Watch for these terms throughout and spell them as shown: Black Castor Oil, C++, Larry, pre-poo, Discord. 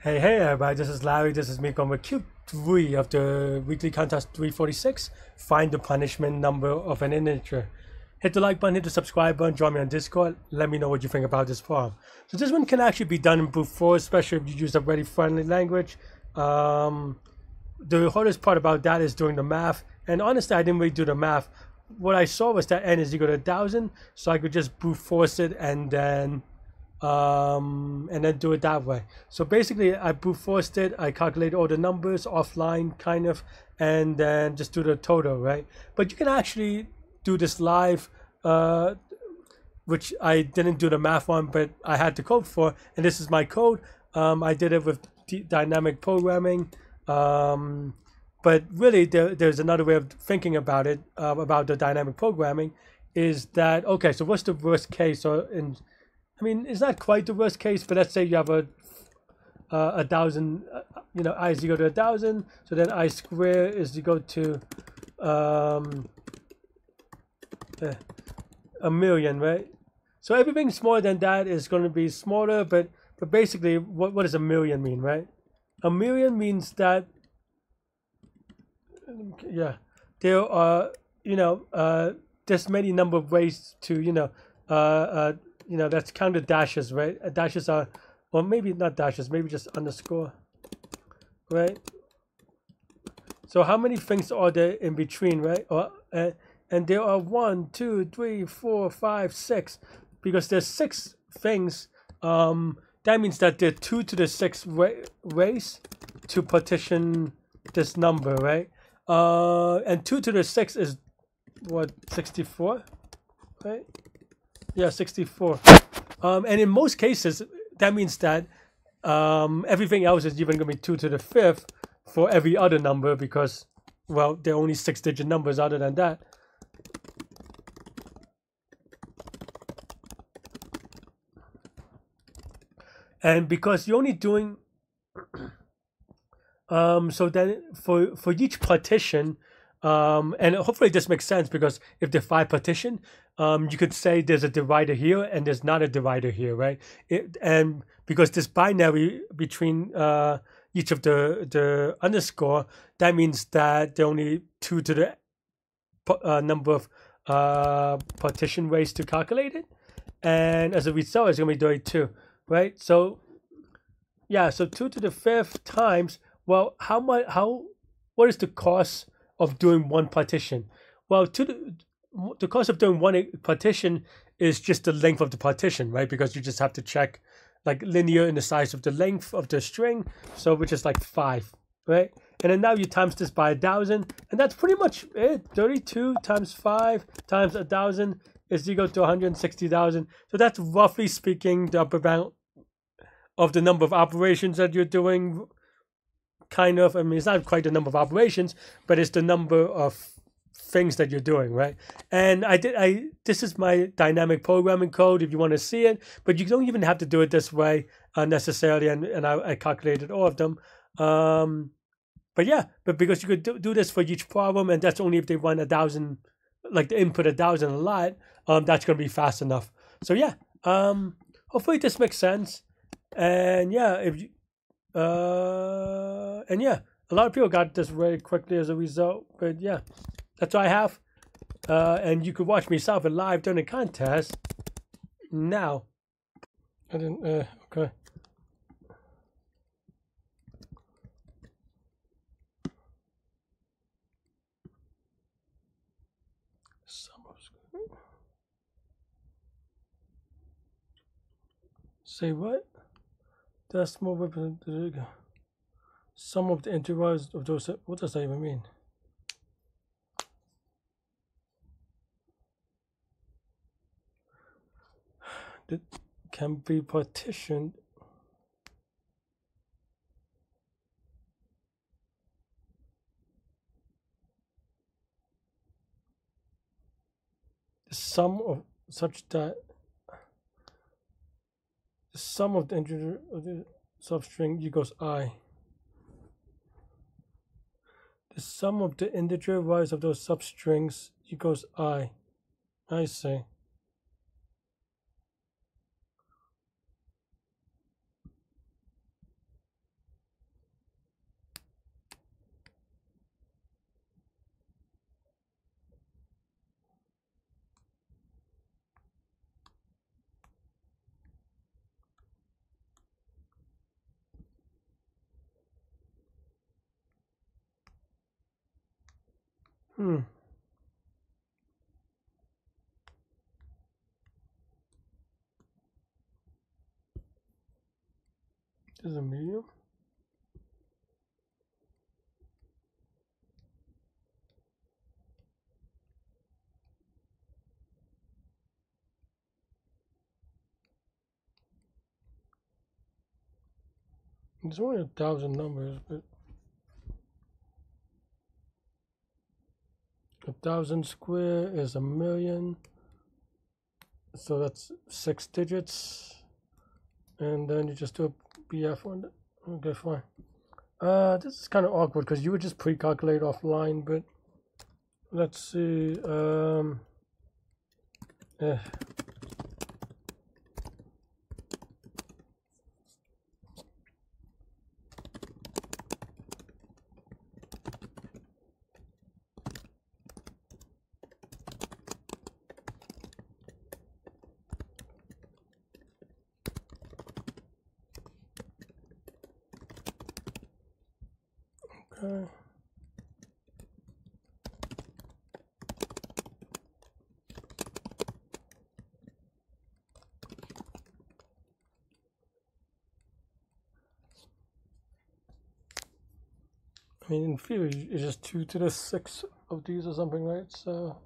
Hey everybody, this is Larry, this is me going with Q3 of the weekly contest 346, find the punishment number of an integer. Hit the like button, hit the subscribe button, join me on Discord, let me know what you think about this problem. So this one can actually be done in brute force, especially if you use a very friendly language. The hardest part about that is doing the math, and honestly I didn't really do the math. What I saw was that n is equal to 1000, so I could just brute force it and then do it that way. So basically I brute forced it, I calculated all the numbers offline kind of, and then just do the total, right? But you can actually do this live, which I didn't do the math on, but I had the code for, and this is my code. I did it with dynamic programming, but really there's another way of thinking about it, about the dynamic programming, is that, okay, so what's the worst case? I mean, it's not quite the worst case, but let's say you have a 1000, you know, I is equal to 1000, so then I squared is equal to 1,000,000, right? So everything smaller than that is going to be smaller, but basically, what does 1,000,000 mean, right? 1,000,000 means that, yeah, there are, you know, this many number of ways to, you know, you know, that's counted dashes, right? Dashes are, or maybe not dashes, maybe just underscore, right? So how many things are there in between, right? Or and there are 1, 2, 3, 4, 5, 6, because there's 6 things. That means that there are 2 to the 6th ways to partition this number, right? And 2 to the 6th is what, 64, right? Yeah, 64. And in most cases, that means that everything else is even going to be 2 to the 5th for every other number, because, well, there are only 6-digit numbers other than that. And because you're only doing, so then for each partition, and hopefully this makes sense, because if there are 5 partitions, you could say there's a divider here and there's not a divider here, right? And because this binary between each of the underscore, that means that there are only 2 to the number of partition ways to calculate it, and as a result it's going to be 32, right? So yeah, so 2 to the 5th times, well, what is the cost of doing 1 partition? Well, the cost of doing 1 partition is just the length of the partition, right? Because you just have to check like linear in the size of the length of the string, so which is like 5, right? And then now you times this by 1000, and that's pretty much it. 32 times 5 times 1000 is equal to 160,000. So that's roughly speaking the upper bound of the number of operations that you're doing. Kind of, I mean, it's not quite the number of operations, but it's the number of things that you're doing, right? And this is my dynamic programming code if you want to see it, but you don't even have to do it this way necessarily, and I calculated all of them. But yeah, because you could do this for each problem, and that's only if they run 1000, like the input 1000 a lot, that's going to be fast enough. So yeah, hopefully this makes sense, and yeah, and yeah, a lot of people got this very quickly as a result, but yeah, that's all I have. And you could watch me solve it live during the contest now. I didn't, okay. Say what? Decimal representation. Sum of the integers of those. What does that even mean? That can be partitioned. The sum of such that. Sum of the integer of the substring equals I. The sum of the integer values of those substrings equals I. I say. This is a medium. There's only 1,000 numbers, but 1,000 square is 1,000,000, so that's 6 digits, and then you just do a BF on it. Okay, fine. This is kind of awkward because you would just pre-calculate offline, but let's see. I mean, in theory, it's just 2⁶ of these or something, right? So,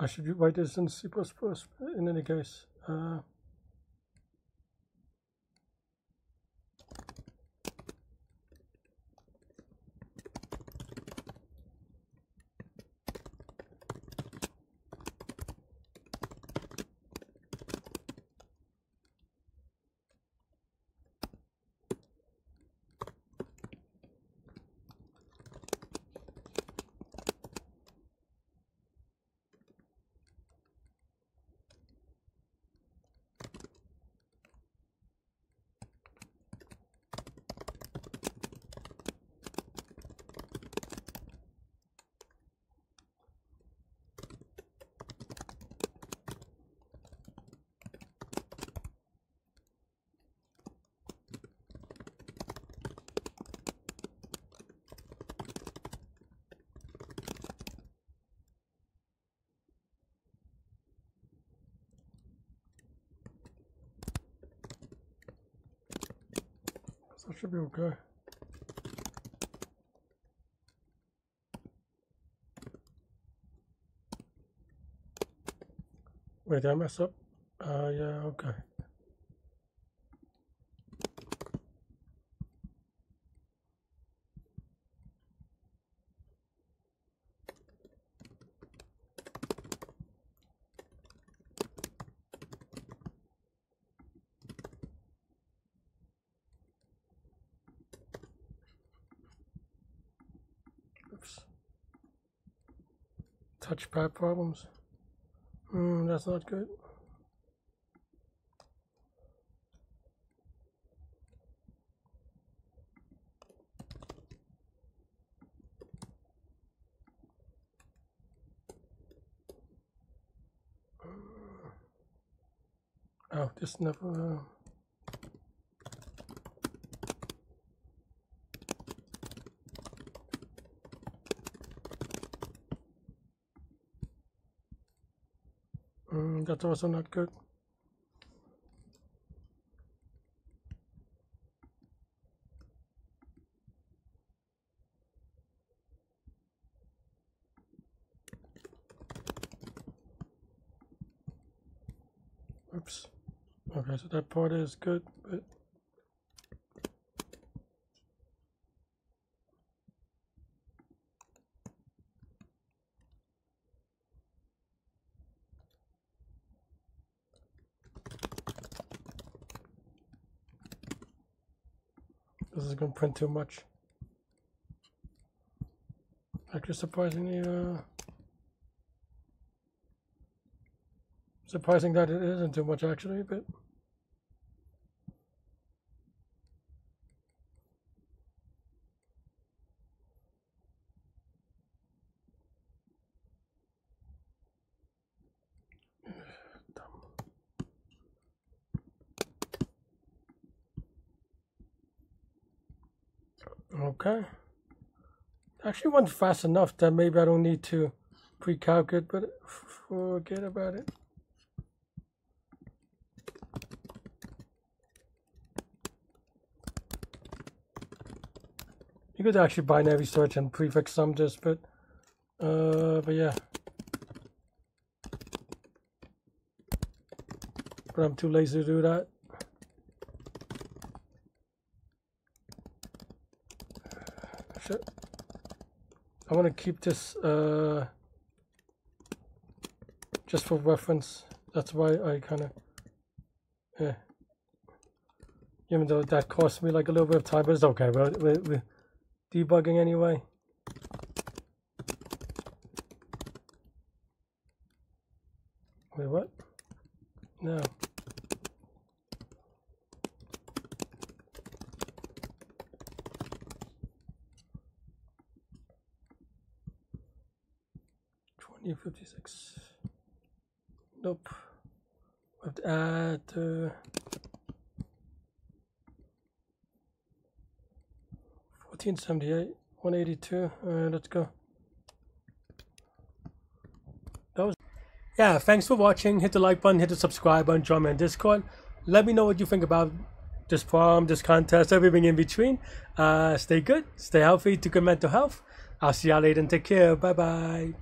I should write this in C++, in any case. That should be okay. Wait, did I mess up? Yeah, okay. Touchpad problems. That's not good. Oh, this never. That's also not good. Oops. Okay, so that part is good, but this is gonna print too much. Actually, surprising that it isn't too much actually, but okay. Actually went fast enough that maybe I don't need to pre-calculate, but forget about it. You could actually binary search and prefix some this, but yeah. But I'm too lazy to do that. Shit. I want to keep this just for reference. That's why I kind of, yeah. Even though that cost me like a little bit of time, but it's okay. We're debugging anyway. Wait, what? No. Nope. We have to add 1478, 182. Let's go. That was. Yeah, thanks for watching. Hit the like button, hit the subscribe button, join me on Discord. Let me know what you think about this problem, this contest, everything in between. Stay good, stay healthy, to good mental health. I'll see y'all later and take care. Bye bye.